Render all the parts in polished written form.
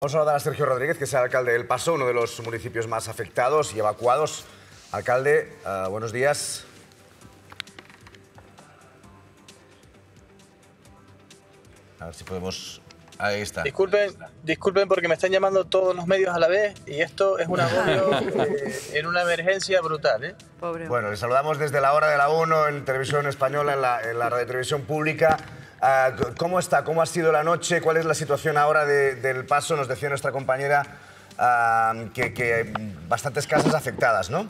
Vamos a hablar a Sergio Rodríguez, que es el alcalde de El Paso, uno de los municipios más afectados y evacuados. Alcalde, buenos días. A ver si podemos... Ahí está. Disculpen porque me están llamando todos los medios a la vez y esto es un agobio en una emergencia brutal, ¿eh? Pobre. Bueno, les saludamos desde la hora de la 1 en Televisión Española, en la radiotelevisión pública. ¿Cómo está? ¿Cómo ha sido la noche? ¿Cuál es la situación ahora del Paso? Nos decía nuestra compañera que bastantes casas afectadas, ¿no?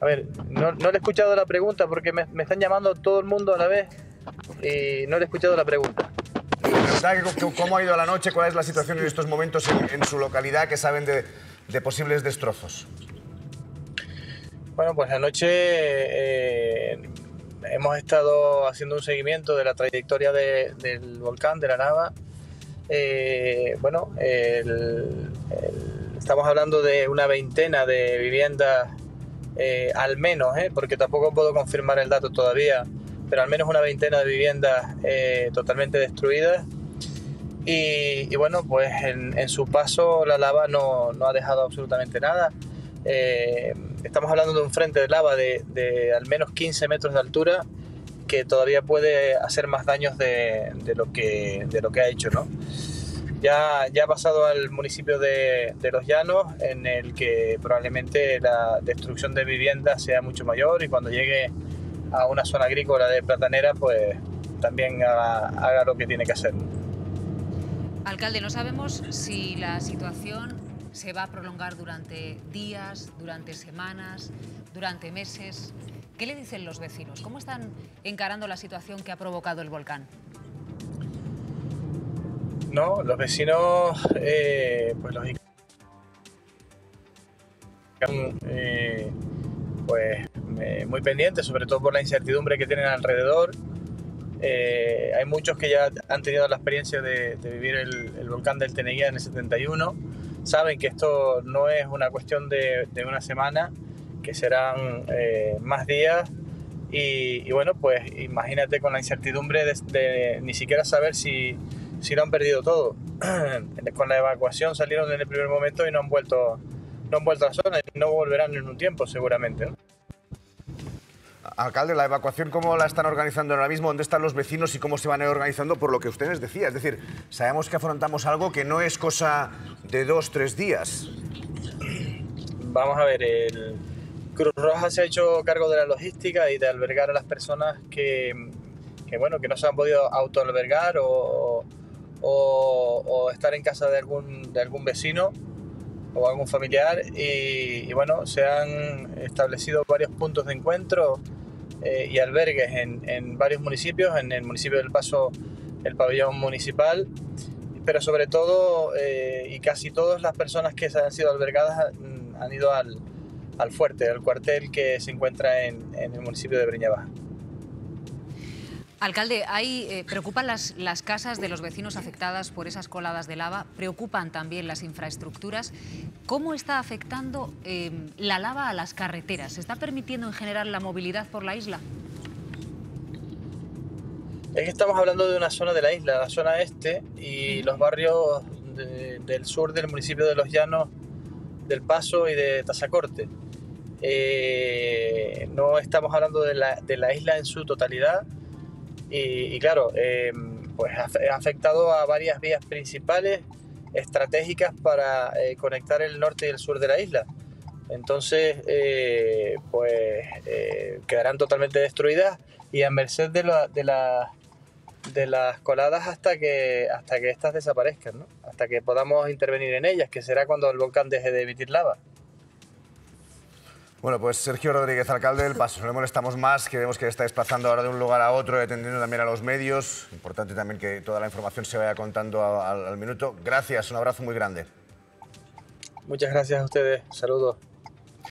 A ver, no le he escuchado la pregunta porque me están llamando todo el mundo a la vez y no le he escuchado la pregunta. ¿Cómo ha ido la noche? ¿Cuál es la situación en estos momentos en su localidad que saben de posibles destrozos? Bueno, pues la noche... hemos estado haciendo un seguimiento de la trayectoria del volcán, de la lava. Estamos hablando de una veintena de viviendas, al menos, porque tampoco puedo confirmar el dato todavía, pero al menos una veintena de viviendas totalmente destruidas. Y bueno, pues en su paso la lava no ha dejado absolutamente nada. Estamos hablando de un frente de lava de al menos 15 metros de altura que todavía puede hacer más daños de lo que ha hecho, ¿no? Ya ha pasado al municipio de Los Llanos, en el que probablemente la destrucción de viviendas sea mucho mayor, y cuando llegue a una zona agrícola de Platanera, pues también haga lo que tiene que hacer. Alcalde, no sabemos si la situación se va a prolongar durante días, durante semanas, durante meses. ¿Qué le dicen los vecinos? ¿Cómo están encarando la situación que ha provocado el volcán? No, los vecinos, muy pendientes, sobre todo por la incertidumbre que tienen alrededor. Hay muchos que ya han tenido la experiencia de vivir el volcán del Teneguía en el 71. Saben que esto no es una cuestión de una semana, que serán más días. Y bueno, pues imagínate con la incertidumbre de ni siquiera saber si lo han perdido todo. Con la evacuación salieron en el primer momento y no han vuelto a la zona, y no volverán en un tiempo seguramente, ¿no? Alcalde, ¿la evacuación cómo la están organizando ahora mismo? ¿Dónde están los vecinos y cómo se van a ir organizando? Por lo que ustedes decían, es decir, sabemos que afrontamos algo que no es cosa de 2 o 3 días. Vamos a ver, el Cruz Roja se ha hecho cargo de la logística y de albergar a las personas que no se han podido autoalbergar o estar en casa de algún vecino o algún familiar, y bueno, se han establecido varios puntos de encuentro y albergues en varios municipios. En el municipio del Paso, el pabellón municipal, pero sobre todo y casi todas las personas que han sido albergadas han ido al fuerte, al cuartel que se encuentra en el municipio de Breñabá. Alcalde, preocupan las casas de los vecinos afectadas por esas coladas de lava, preocupan también las infraestructuras. ¿Cómo está afectando la lava a las carreteras? ¿Se está permitiendo en general la movilidad por la isla? Es que estamos hablando de una zona de la isla, la zona este, y los barrios del sur del municipio de Los Llanos, del Paso y de Tasacorte. No estamos hablando de la isla en su totalidad. Y claro, pues ha afectado a varias vías principales estratégicas para conectar el norte y el sur de la isla. Entonces, quedarán totalmente destruidas y a merced de las coladas hasta que estas desaparezcan, ¿no? Hasta que podamos intervenir en ellas, que será cuando el volcán deje de emitir lava. Bueno, pues Sergio Rodríguez, alcalde del Paso, no le molestamos más, que vemos que está desplazando ahora de un lugar a otro, atendiendo también a los medios. Importante también que toda la información se vaya contando al minuto. Gracias, un abrazo muy grande. Muchas gracias a ustedes, saludos.